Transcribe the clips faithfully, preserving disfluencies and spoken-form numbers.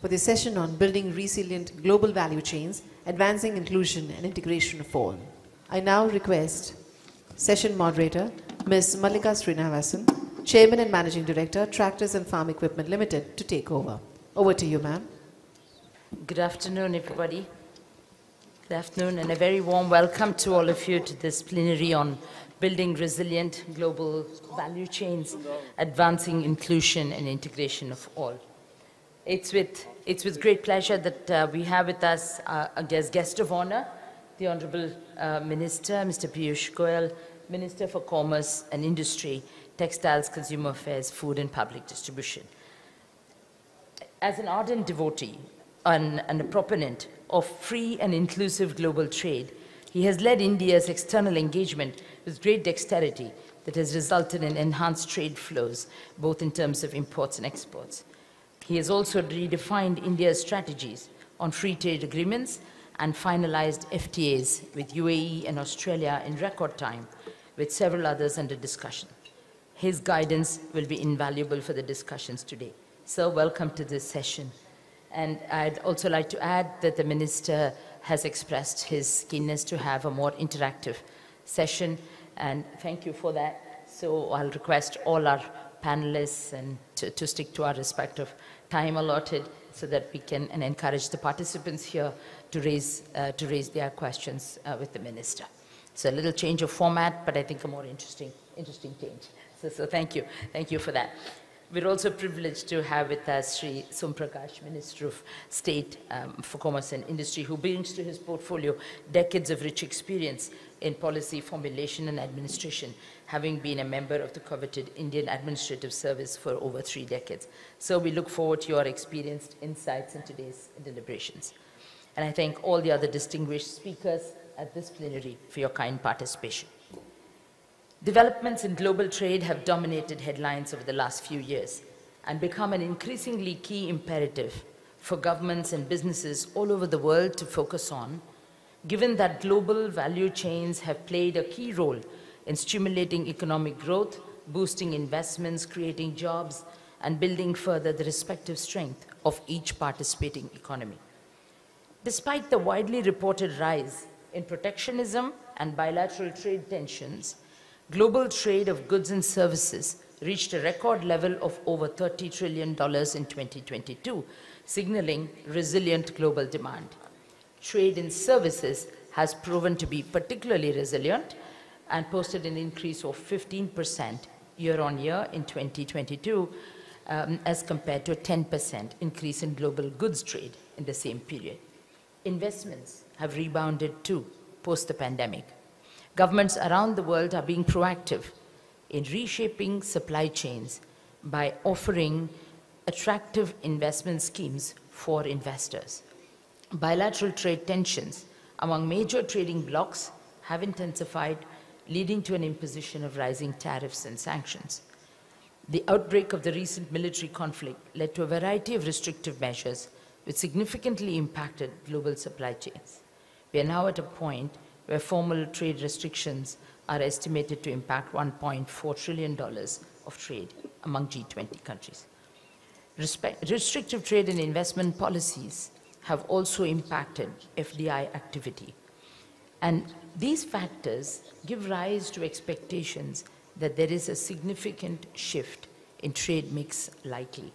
for the session on building resilient global value chains, advancing inclusion and integration of all. I now request session moderator, Miz Mallika Srinivasan, Chairman and Managing Director, Tractors and Farm Equipment Limited, to take over. Over to you, ma'am. Good afternoon, everybody. Good afternoon, and a very warm welcome to all of you to this plenary on building resilient global value chains, advancing inclusion and integration of all. It's with, it's with great pleasure that uh, we have with us uh, as guest of honor, the Honorable uh, Minister, Mister Piyush Goyal, Minister for Commerce and Industry, Textiles, Consumer Affairs, Food and Public Distribution. As an ardent devotee and, and a proponent of free and inclusive global trade, he has led India's external engagement with great dexterity that has resulted in enhanced trade flows, both in terms of imports and exports. He has also redefined India's strategies on free trade agreements and finalized F T As with U A E and Australia in record time, with several others under discussion. His guidance will be invaluable for the discussions today. So welcome to this session. And I'd also like to add that the Minister has expressed his keenness to have a more interactive session, and thank you for that. So I'll request all our panelists and to, to stick to our respective time allotted so that we can and encourage the participants here to raise, uh, to raise their questions uh, with the Minister. So a little change of format, but I think a more interesting, interesting change. So, so thank you. Thank you for that. We're also privileged to have with us Sri Som Prakash, Minister of State um, for Commerce and Industry, who brings to his portfolio decades of rich experience in policy formulation and administration, having been a member of the coveted Indian Administrative Service for over three decades. So we look forward to your experienced insights in today's deliberations. And I thank all the other distinguished speakers at this plenary for your kind participation. Developments in global trade have dominated headlines over the last few years and become an increasingly key imperative for governments and businesses all over the world to focus on, given that global value chains have played a key role in stimulating economic growth, boosting investments, creating jobs, and building further the respective strength of each participating economy. Despite the widely reported rise in protectionism and bilateral trade tensions, global trade of goods and services reached a record level of over thirty trillion dollars in twenty twenty-two, signaling resilient global demand. Trade in services has proven to be particularly resilient and posted an increase of fifteen percent year-on-year in twenty twenty-two, um, as compared to a ten percent increase in global goods trade in the same period. Investments have rebounded too, post the pandemic. Governments around the world are being proactive in reshaping supply chains by offering attractive investment schemes for investors. Bilateral trade tensions among major trading blocs have intensified, leading to an imposition of rising tariffs and sanctions. The outbreak of the recent military conflict led to a variety of restrictive measures which significantly impacted global supply chains. We are now at a point where formal trade restrictions are estimated to impact one point four trillion dollars of trade among G twenty countries. Respect, restrictive trade and investment policies have also impacted F D I activity. And these factors give rise to expectations that there is a significant shift in trade mix likely.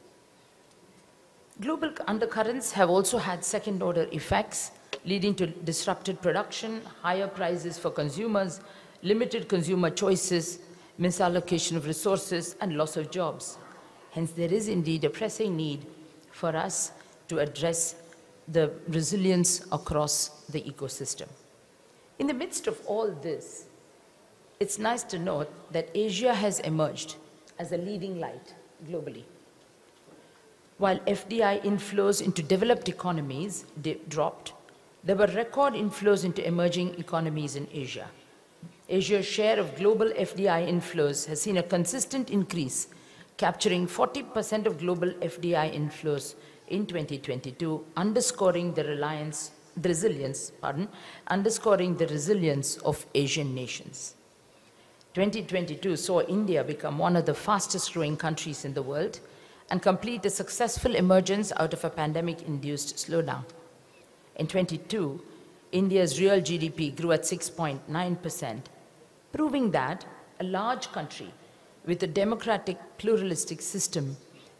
Global undercurrents have also had second-order effects, leading to disrupted production, higher prices for consumers, limited consumer choices, misallocation of resources, and loss of jobs. Hence, there is indeed a pressing need for us to address the resilience across the ecosystem. In the midst of all this, it's nice to note that Asia has emerged as a leading light globally. While F D I inflows into developed economies dropped, there were record inflows into emerging economies in Asia. Asia's share of global F D I inflows has seen a consistent increase, capturing forty percent of global F D I inflows in twenty twenty-two, underscoring the reliance, the resilience, pardon, underscoring the resilience of Asian nations. twenty twenty-two saw India become one of the fastest growing countries in the world and complete the successful emergence out of a pandemic-induced slowdown. In twenty-two, India's real G D P grew at six point nine percent, proving that a large country with a democratic, pluralistic system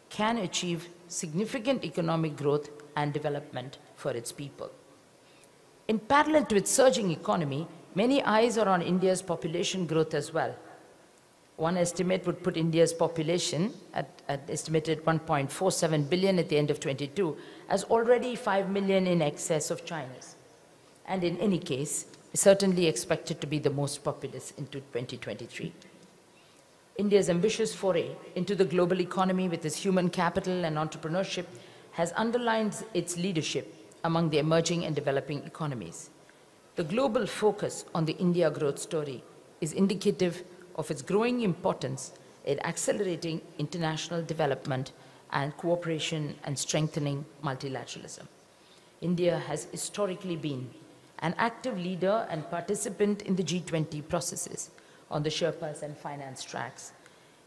can achieve significant economic growth and development for its people. In parallel to its surging economy, many eyes are on India's population growth as well. One estimate would put India's population at, at estimated one point four seven billion at the end of twenty-two as already five million in excess of China's. And in any case, certainly expected to be the most populous into twenty twenty-three. India's ambitious foray into the global economy with its human capital and entrepreneurship has underlined its leadership among the emerging and developing economies. The global focus on the India growth story is indicative of its growing importance in accelerating international development and cooperation and strengthening multilateralism. India has historically been an active leader and participant in the G twenty processes on the Sherpas and finance tracks.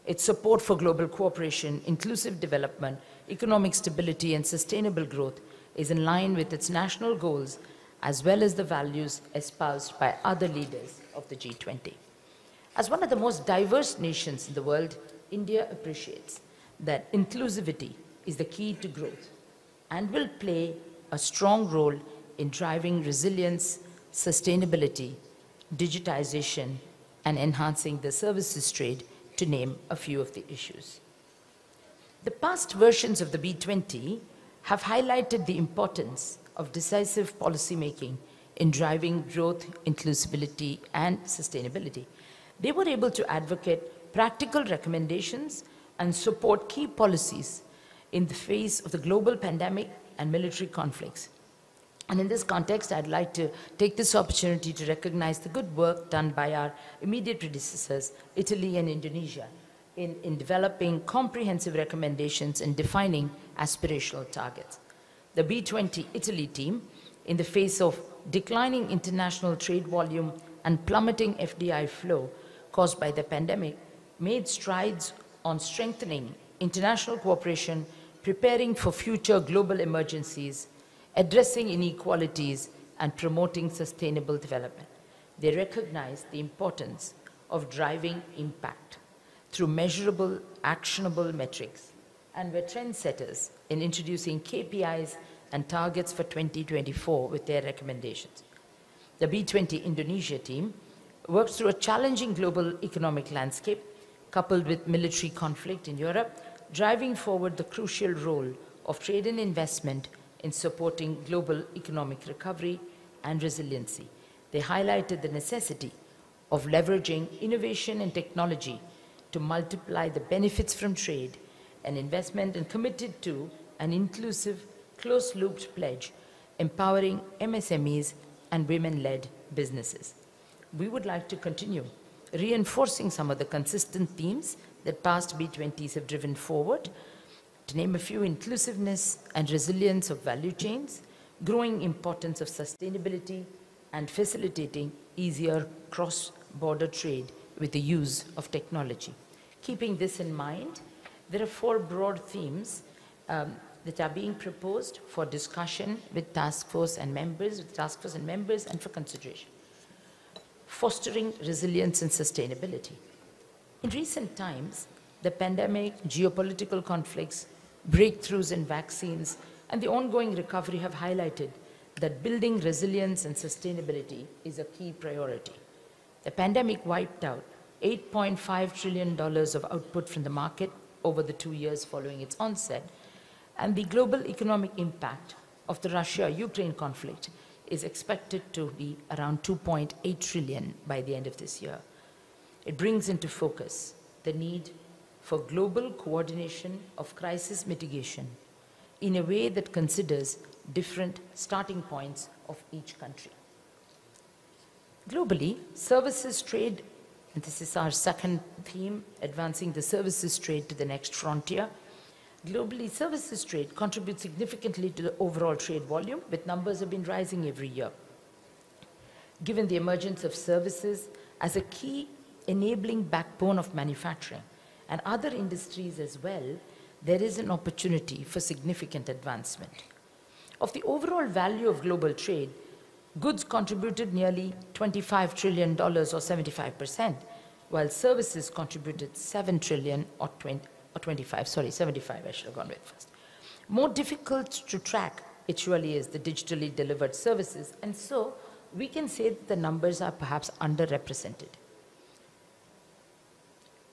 Its support for global cooperation, inclusive development, economic stability, and sustainable growth is in line with its national goals as well as the values espoused by other leaders of the G twenty. As one of the most diverse nations in the world, India appreciates that inclusivity is the key to growth and will play a strong role in driving resilience, sustainability, digitization, and enhancing the services trade, to name a few of the issues. The past versions of the B twenty have highlighted the importance of decisive policymaking in driving growth, inclusivity, and sustainability. They were able to advocate practical recommendations and support key policies in the face of the global pandemic and military conflicts. And in this context, I'd like to take this opportunity to recognize the good work done by our immediate predecessors, Italy and Indonesia, in, in developing comprehensive recommendations and defining aspirational targets. The B twenty Italy team, in the face of declining international trade volume and plummeting F D I flow caused by the pandemic, made strides on strengthening international cooperation, preparing for future global emergencies, addressing inequalities, and promoting sustainable development. They recognize the importance of driving impact through measurable, actionable metrics, and were trendsetters in introducing K P Is and targets for twenty twenty-four with their recommendations. The B twenty Indonesia team works through a challenging global economic landscape, coupled with military conflict in Europe, driving forward the crucial role of trade and investment in supporting global economic recovery and resiliency. They highlighted the necessity of leveraging innovation and technology to multiply the benefits from trade and investment, and committed to an inclusive, closed-looped pledge empowering M S M Es and women-led businesses. We would like to continue reinforcing some of the consistent themes that past B twenties have driven forward, to name a few: inclusiveness and resilience of value chains, growing importance of sustainability, and facilitating easier cross-border trade with the use of technology. Keeping this in mind, there are four broad themes um, that are being proposed for discussion with task force and members, with task force and members, and for consideration. Fostering resilience and sustainability. In recent times, the pandemic, geopolitical conflicts, breakthroughs in vaccines, and the ongoing recovery have highlighted that building resilience and sustainability is a key priority. The pandemic wiped out eight point five trillion dollars of output from the market over the two years following its onset, and the global economic impact of the Russia-Ukraine conflict is expected to be around two point eight trillion dollars by the end of this year. It brings into focus the need for global coordination of crisis mitigation in a way that considers different starting points of each country. Globally, services trade, and this is our second theme, advancing the services trade to the next frontier. Globally, services trade contributes significantly to the overall trade volume, with numbers have been rising every year. Given the emergence of services as a key enabling backbone of manufacturing and other industries as well, there is an opportunity for significant advancement. Of the overall value of global trade, goods contributed nearly twenty-five trillion dollars or seventy-five percent, while services contributed seven trillion dollars or, twenty, or twenty-five, sorry, seventy-five, I should have gone with first. More difficult to track, it surely is, the digitally delivered services, and so we can say that the numbers are perhaps underrepresented.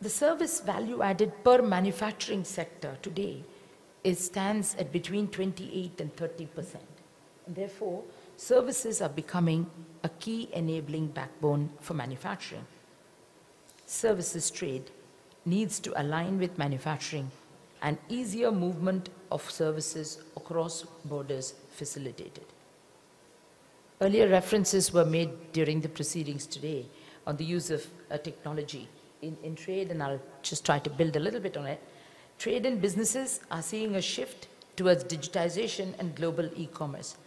The service value added per manufacturing sector today is stands at between twenty-eight and thirty percent. Therefore, services are becoming a key enabling backbone for manufacturing. Services trade needs to align with manufacturing and easier movement of services across borders facilitated. Earlier references were made during the proceedings today on the use of uh, technology In, in trade, and I'll just try to build a little bit on it. Trade and businesses are seeing a shift towards digitization and global e-commerce.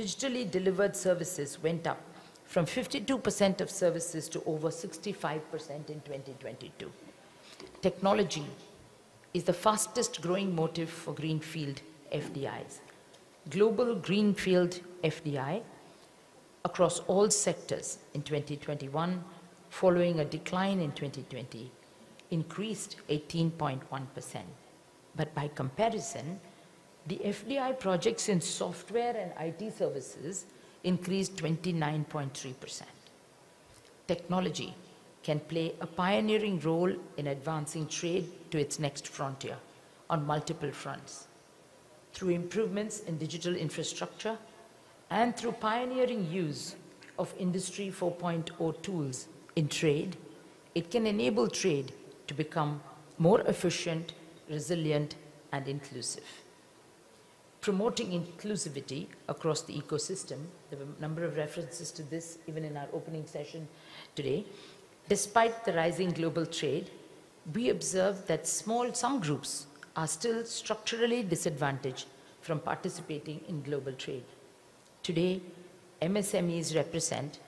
Digitally delivered services went up from fifty-two percent of services to over sixty-five percent in twenty twenty-two. Technology is the fastest growing motive for greenfield F D Is. Global greenfield F D I across all sectors in twenty twenty-one, following a decline in twenty twenty, increased eighteen point one percent. But by comparison, the F D I projects in software and I T services increased twenty-nine point three percent. Technology can play a pioneering role in advancing trade to its next frontier on multiple fronts, through improvements in digital infrastructure and through pioneering use of Industry four point oh tools in trade. It can enable trade to become more efficient, resilient, and inclusive. Promoting inclusivity across the ecosystem, there were a number of references to this even in our opening session today. Despite the rising global trade, we observe that small, some groups are still structurally disadvantaged from participating in global trade. Today, M S M Es represent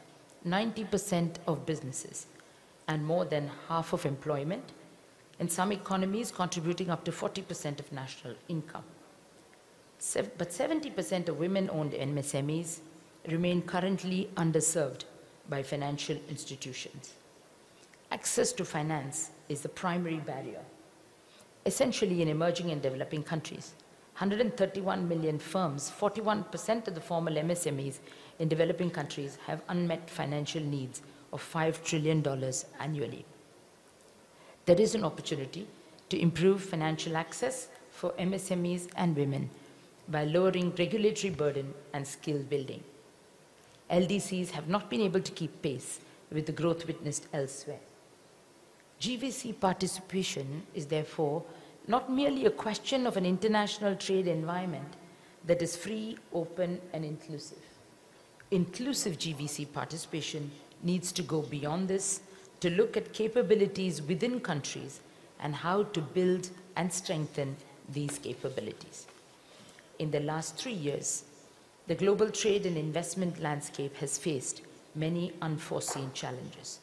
ninety percent of businesses and more than half of employment, in some economies contributing up to forty percent of national income. Se but seventy percent of women-owned M S M Es remain currently underserved by financial institutions. Access to finance is the primary barrier. Essentially, in emerging and developing countries, one hundred thirty-one million firms, forty-one percent of the formal M S M Es in developing countries, have unmet financial needs of five trillion dollars annually. There is an opportunity to improve financial access for M S M Es and women by lowering regulatory burden and skill building. L D Cs have not been able to keep pace with the growth witnessed elsewhere. G V C participation is therefore not merely a question of an international trade environment that is free, open, and inclusive. Inclusive G V C participation needs to go beyond this to look at capabilities within countries and how to build and strengthen these capabilities. In the last three years, the global trade and investment landscape has faced many unforeseen challenges.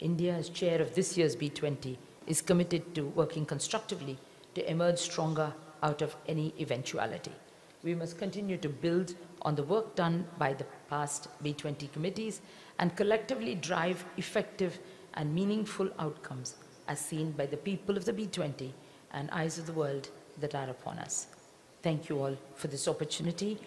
India, as chair of this year's B twenty, is committed to working constructively to emerge stronger out of any eventuality. We must continue to build on the work done by the past B twenty committees and collectively drive effective and meaningful outcomes as seen by the people of the B twenty and eyes of the world that are upon us. Thank you all for this opportunity.